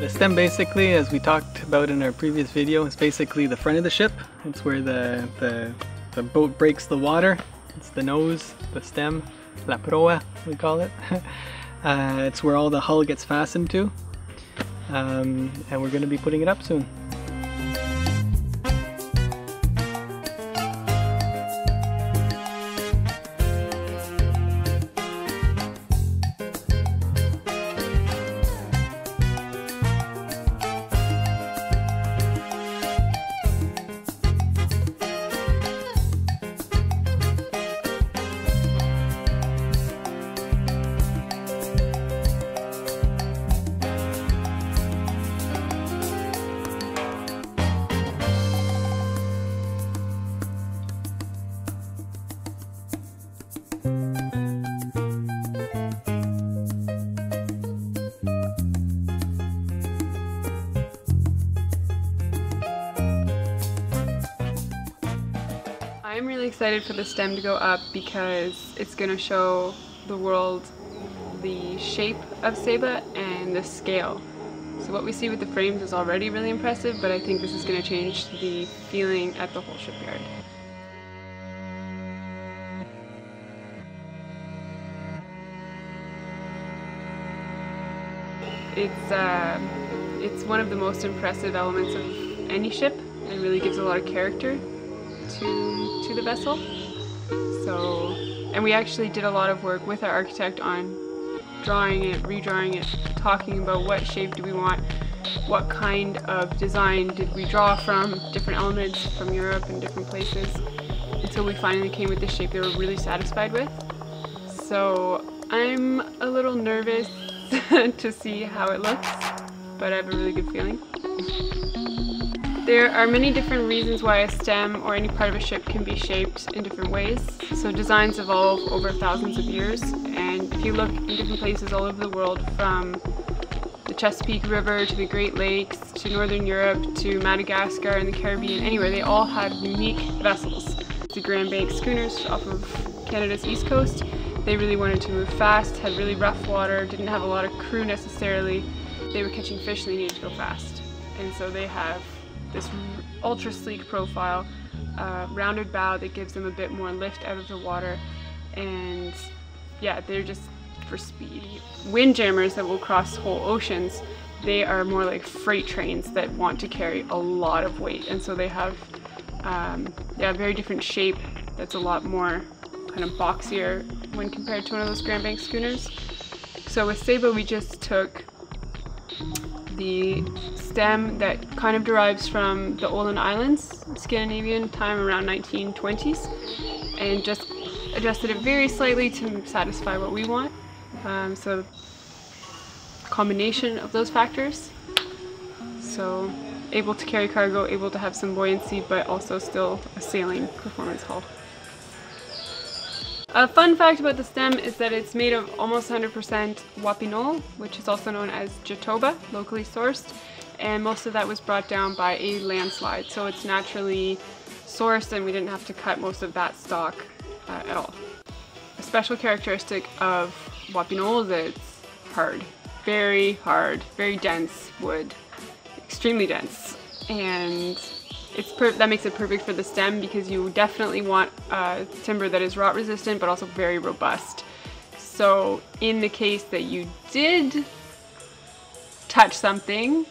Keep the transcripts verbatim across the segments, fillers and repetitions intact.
The stem, basically, as we talked about in our previous video, is basically the front of the ship. It's where the, the, the boat breaks the water. It's the nose, the stem, la proa, we call it. uh, it's where all the hull gets fastened to. Um, and we're going to be putting it up soon. I'm really excited for the stem to go up because it's going to show the world the shape of Ceiba and the scale. So what we see with the frames is already really impressive, but I think this is going to change the feeling at the whole shipyard. It's, uh, it's one of the most impressive elements of any ship. It really gives a lot of character To, to the vessel. So, and we actually did a lot of work with our architect on drawing it, redrawing it, talking about what shape do we want, what kind of design did we draw from, different elements from Europe and different places, until we finally came with the shape they were really satisfied with. So I'm a little nervous to see how it looks, but I have a really good feeling. There are many different reasons why a stem or any part of a ship can be shaped in different ways. So designs evolve over thousands of years, and if you look in different places all over the world, from the Chesapeake River to the Great Lakes to Northern Europe to Madagascar and the Caribbean, anywhere, they all have unique vessels. The Grand Bank schooners off of Canada's east coast, they really wanted to move fast, had really rough water, didn't have a lot of crew necessarily. They were catching fish and they needed to go fast, and so they have this ultra sleek profile, uh, rounded bow that gives them a bit more lift out of the water, and yeah, they're just for speed. Windjammers that will cross whole oceans, they are more like freight trains that want to carry a lot of weight, and so they have um, yeah, a very different shape that's a lot more kind of boxier when compared to one of those Grand Bank schooners. So with Ceiba we just took the stem that kind of derives from the Olin Islands, Scandinavian time around nineteen twenties, and just adjusted it very slightly to satisfy what we want. Um, so combination of those factors, so able to carry cargo, able to have some buoyancy, but also still a sailing performance hull. A fun fact about the stem is that it's made of almost one hundred percent wapinol, which is also known as jatoba, locally sourced, and most of that was brought down by a landslide, so it's naturally sourced and we didn't have to cut most of that stock uh, at all. A special characteristic of wapinol is that it's hard, very hard, very dense wood, extremely dense, and It's per that makes it perfect for the stem because you definitely want uh, timber that is rot resistant but also very robust. So in the case that you did touch something,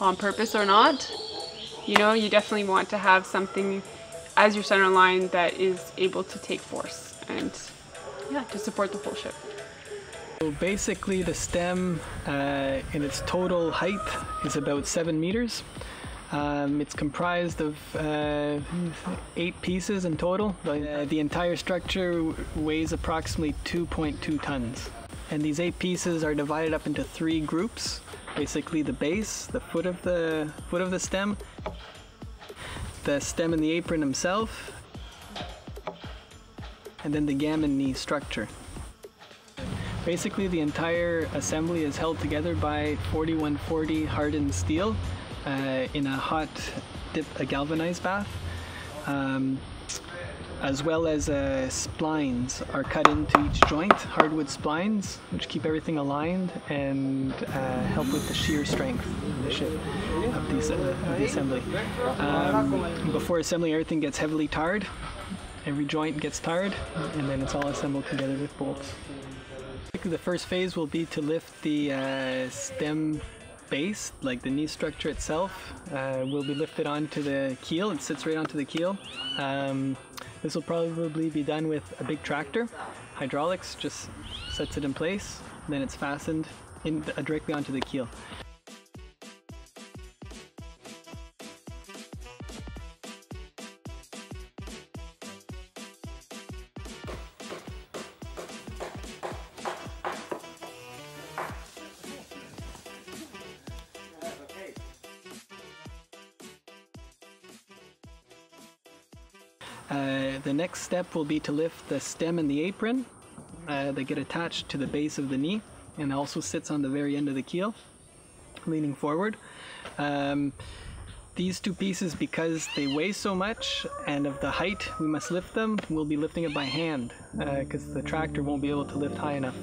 on purpose or not, you know, you definitely want to have something as your center line that is able to take force and yeah, to support the whole ship. So basically the stem uh, in its total height is about seven meters. Um, it's comprised of uh, eight pieces in total. Uh, the entire structure weighs approximately two point two tons. And these eight pieces are divided up into three groups. Basically the base, the foot of the, foot of the stem, the stem and the apron himself, and then the gammon knee structure. Basically the entire assembly is held together by forty-one forty hardened steel. Uh, in a hot dip, a galvanized bath. Um, as well as uh, splines are cut into each joint, hardwood splines, which keep everything aligned and uh, help with the shear strength of the ship, of the, uh, of the assembly. Um, before assembly, everything gets heavily tarred, every joint gets tarred, and then it's all assembled together with bolts. The first phase will be to lift the uh, stem base, like the knee structure itself, uh, will be lifted onto the keel. It sits right onto the keel. Um, this will probably be done with a big tractor. Hydraulics just sets it in place, then it's fastened in, uh, directly onto the keel. Uh, the next step will be to lift the stem and the apron. Uh, they get attached to the base of the knee and also sits on the very end of the keel, leaning forward. Um, these two pieces, because they weigh so much and of the height we must lift them, we'll be lifting it by hand because uh, the tractor won't be able to lift high enough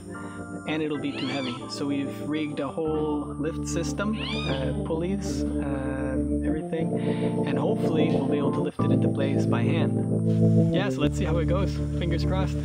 and it'll be too heavy. So we've rigged a whole lift system, uh, pulleys, uh, everything, and hopefully we'll be able to lift it into place by hand. Yeah, so let's see how it goes. Fingers crossed.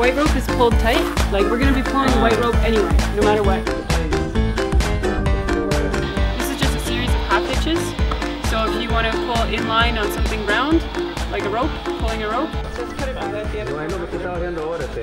White rope is pulled tight, like we're going to be pulling the white rope anyway, no matter what. This is just a series of half hitches, so if you want to pull inline on something round, like a rope, pulling a rope. Just put it on that the other way. No, that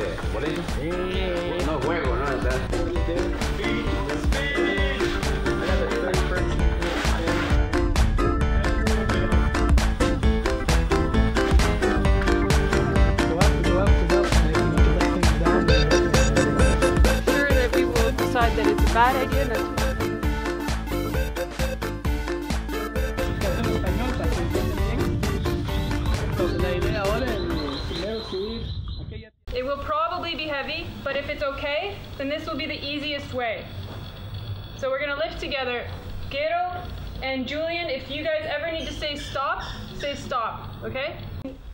it's a bad idea. It will probably be heavy, but if it's okay, then this will be the easiest way. So we're gonna lift together. Gero and Julian, if you guys ever need to say stop, say stop, okay?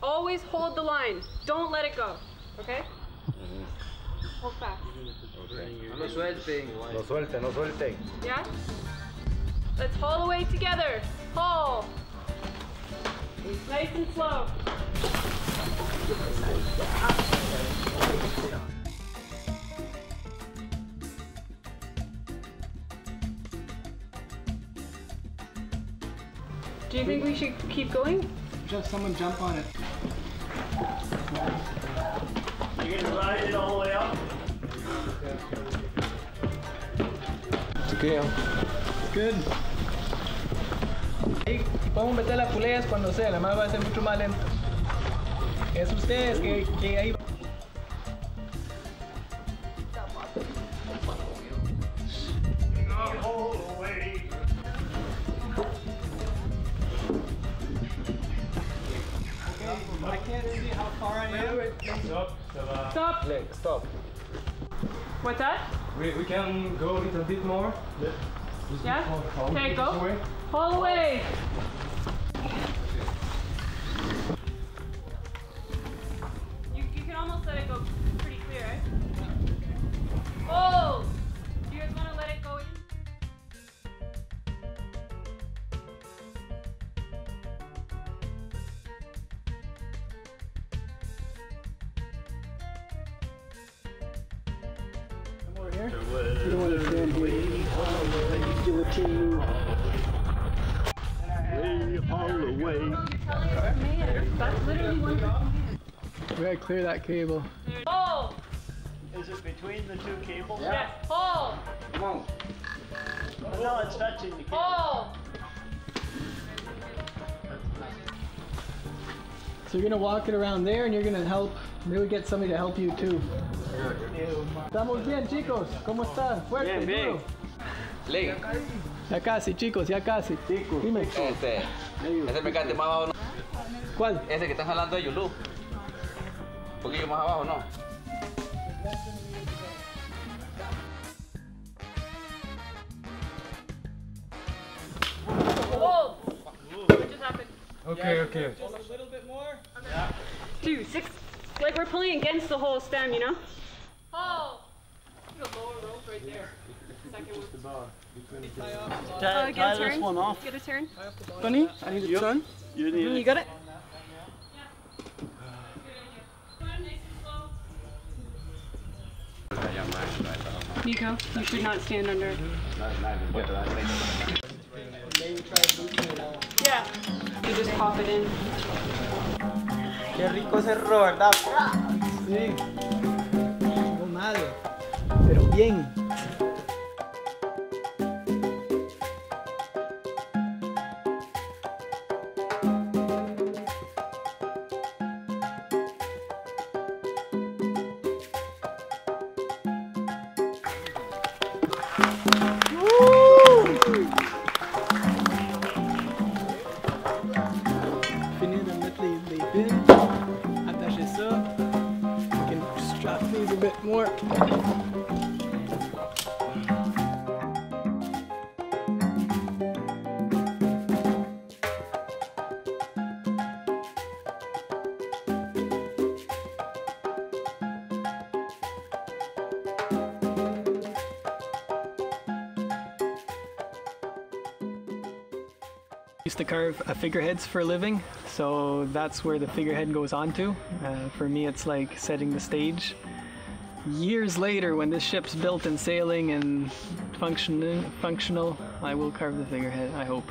Always hold the line. Don't let it go, okay? Hold fast. No suelten. No suelten, no suelten. Yeah? Let's haul away together. Haul. Nice and slow. Do you think we should keep going? Just someone jump on it. You're gonna ride it all the way up? Good. Ahí podemos meter las poleas cuando sea, la más va a ser mucho más lenta. Es ustedes que, que ahí. I can't see how far I am. Stop. Stop. Stop. Stop. What's that? We, we can go a little bit more. Yeah? yeah? More, okay, go. Haul away! You, you can almost let it go pretty clear, right? Eh? Oh! Do you guys want to let it go in? Here. You don't want to stand here. You do a team move. Way all the way. That's literally one thing. We gotta clear that cable. Pull! Is it between the two cables? Yeah. Yes. Pull! Come on. Oh, no, it's touching the cable. Pull! So you're gonna walk it around there, and you're gonna help. Really get somebody to help you too. Estamos bien, chicos. ¿Cómo están? Fuerte, duro. Bien, bien. Ya casi, chicos, ya casi. Chicos, dime. Este, ese picante más abajo, ¿no? ¿Cuál? Ese que estás jalando de Yulú. Un poquillo más abajo, ¿no? Whoa! What just happened? Okay, okay. Just a little bit more. Yeah. Dude, six. Like we're pulling against the whole stem, you know? Oh! Look at the lower rope right there. Second one. Tie, tie uh, this one off. Get a turn. Bunny, I need a yep. turn. You, need you it. got it? Nico, you should not stand under it. Yeah. You just pop it in. Qué rico cerro, ¿verdad? Sí. No madre. Pero bien. Used to carve uh, figureheads for a living, so that's where the figurehead goes on to. Uh, for me, it's like setting the stage. Years later, when this ship's built and sailing and function functional, I will carve the figurehead, I hope.